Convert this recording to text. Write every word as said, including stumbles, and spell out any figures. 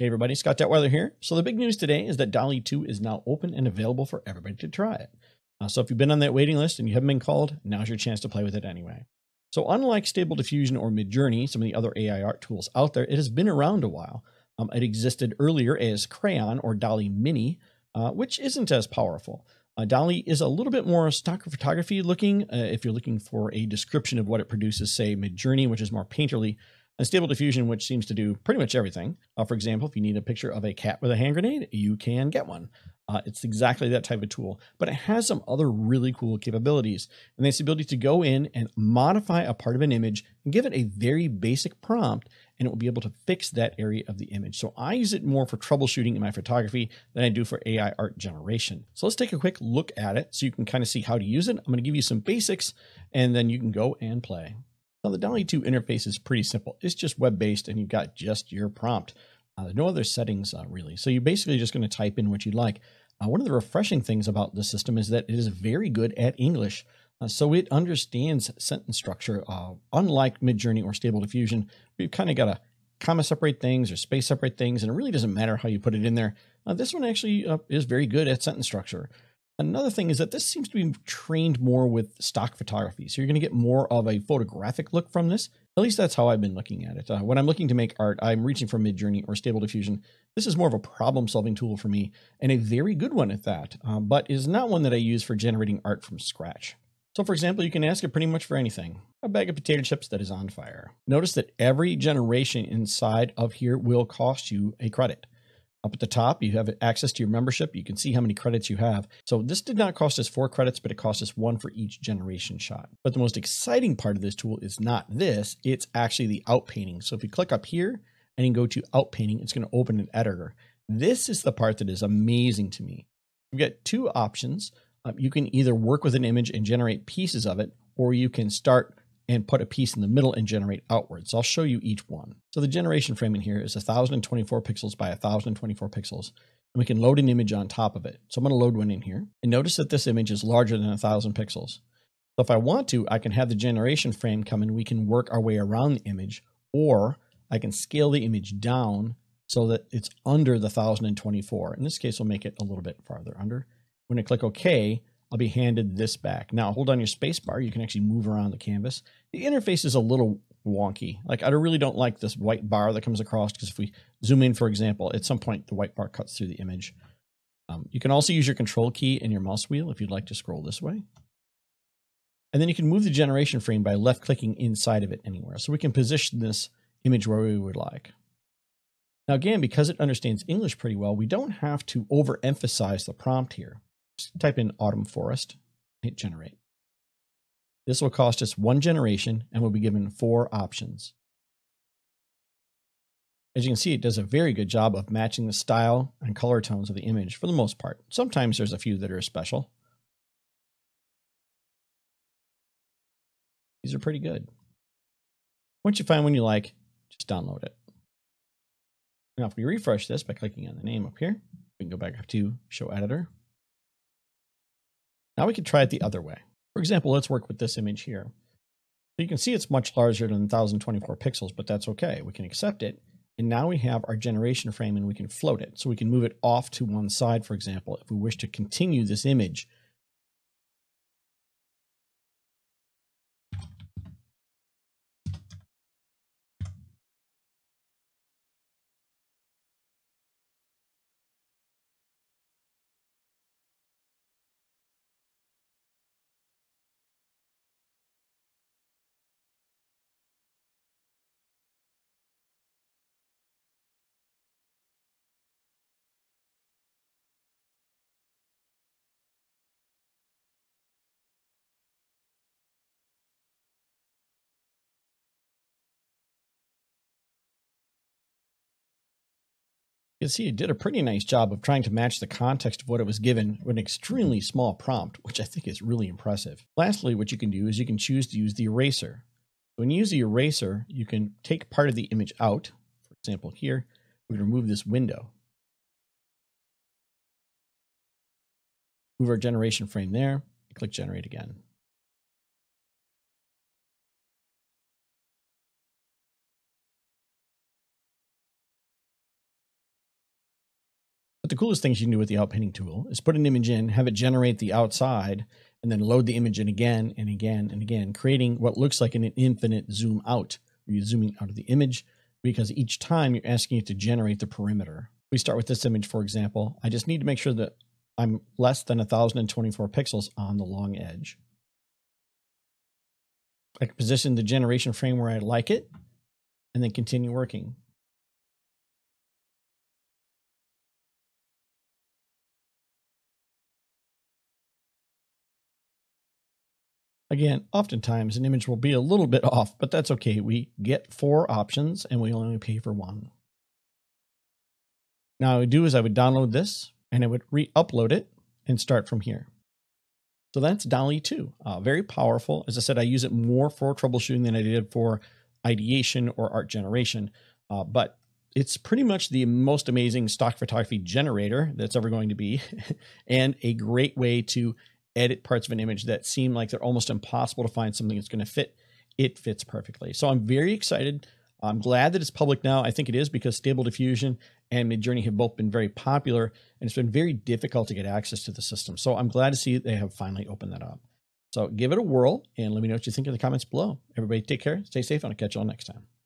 Hey everybody, Scott Detweiler here. So the big news today is that DALL-E two is now open and available for everybody to try it. Uh, so if you've been on that waiting list and you haven't been called, now's your chance to play with it anyway. So unlike Stable Diffusion or MidJourney, some of the other A I art tools out there, it has been around a while. Um, it existed earlier as Crayon or DALL-E Mini, uh, which isn't as powerful. Uh, DALL-E is a little bit more stock photography looking. Uh, if you're looking for a description of what it produces, say MidJourney, which is more painterly, and Stable Diffusion, which seems to do pretty much everything. Uh, for example, if you need a picture of a cat with a hand grenade, you can get one. Uh, it's exactly that type of tool, but it has some other really cool capabilities. And that's the ability to go in and modify a part of an image and give it a very basic prompt, and it will be able to fix that area of the image. So I use it more for troubleshooting in my photography than I do for A I art generation. So let's take a quick look at it so you can kind of see how to use it. I'm going to give you some basics, and then you can go and play. Now, the DALL-E two interface is pretty simple. It's just web-based, and you've got just your prompt. Uh, no other settings, uh, really. So you're basically just going to type in what you'd like. Uh, one of the refreshing things about this system is that it is very good at English. Uh, so it understands sentence structure. Uh, unlike MidJourney or Stable Diffusion, we've kind of got to comma separate things or space separate things, and it really doesn't matter how you put it in there. Uh, this one actually uh, is very good at sentence structure. Another thing is that this seems to be trained more with stock photography. So you're going to get more of a photographic look from this. At least that's how I've been looking at it. Uh, when I'm looking to make art, I'm reaching for MidJourney or Stable Diffusion. This is more of a problem-solving tool for me, and a very good one at that, um, but is not one that I use for generating art from scratch. So for example, you can ask it pretty much for anything. A bag of potato chips that is on fire. Notice that every generation inside of here will cost you a credit. Up at the top, you have access to your membership. You can see how many credits you have. So this did not cost us four credits, but it cost us one for each generation shot. But the most exciting part of this tool is not this. It's actually the outpainting. So if you click up here and you go to outpainting, it's going to open an editor. This is the part that is amazing to me. You've got two options. Um, you can either work with an image and generate pieces of it, or you can start and put a piece in the middle and generate outwards. So I'll show you each one. So the generation frame in here is one thousand twenty-four pixels by one thousand twenty-four pixels, and we can load an image on top of it. So I'm gonna load one in here, and notice that this image is larger than one thousand pixels. So if I want to, I can have the generation frame come and we can work our way around the image, or I can scale the image down so that it's under the one thousand twenty-four. In this case, we'll make it a little bit farther under. When I click okay, I'll be handed this back. Now hold on your space bar. You can actually move around the canvas. The interface is a little wonky. Like I really don't like this white bar that comes across, because if we zoom in, for example, at some point the white bar cuts through the image. Um, you can also use your control key and your mouse wheel if you'd like to scroll this way. And then you can move the generation frame by left clicking inside of it anywhere. So we can position this image where we would like. Now again, because it understands English pretty well, we don't have to overemphasize the prompt here. Just type in autumn forest, hit generate. This will cost us one generation and we'll be given four options. As you can see, it does a very good job of matching the style and color tones of the image for the most part. Sometimes there's a few that are special. These are pretty good. Once you find one you like, just download it. Now, if we refresh this by clicking on the name up here, we can go back up to Show Editor. Now we can try it the other way. For example, let's work with this image here. So you can see it's much larger than one thousand twenty-four pixels, but that's okay. We can accept it. And now we have our generation frame and we can float it. So we can move it off to one side, for example, if we wish to continue this image. You can see it did a pretty nice job of trying to match the context of what it was given with an extremely small prompt, which I think is really impressive. Lastly, what you can do is you can choose to use the eraser. When you use the eraser, you can take part of the image out. For example, here, we remove this window. Move our generation frame there, and click generate again. But the coolest things you can do with the outpainting tool is put an image in, have it generate the outside, and then load the image in again and again and again, creating what looks like an infinite zoom out, where you're zooming out of the image because each time you're asking it to generate the perimeter. We start with this image, for example. I just need to make sure that I'm less than one thousand twenty-four pixels on the long edge. I can position the generation frame where I like it and then continue working. Again, oftentimes an image will be a little bit off, but that's okay. We get four options and we only pay for one. Now what I would do is I would download this and I would re-upload it and start from here. So that's DALL-E two, uh, very powerful. As I said, I use it more for troubleshooting than I did for ideation or art generation, uh, but it's pretty much the most amazing stock photography generator that's ever going to be and a great way to edit parts of an image that seem like they're almost impossible to find something that's going to fit. It fits perfectly. So I'm very excited. I'm glad that it's public now. I think it is because Stable Diffusion and MidJourney have both been very popular, and it's been very difficult to get access to the system. So I'm glad to see they have finally opened that up. So give it a whirl and let me know what you think in the comments below. Everybody take care, stay safe, and I'll catch you all next time.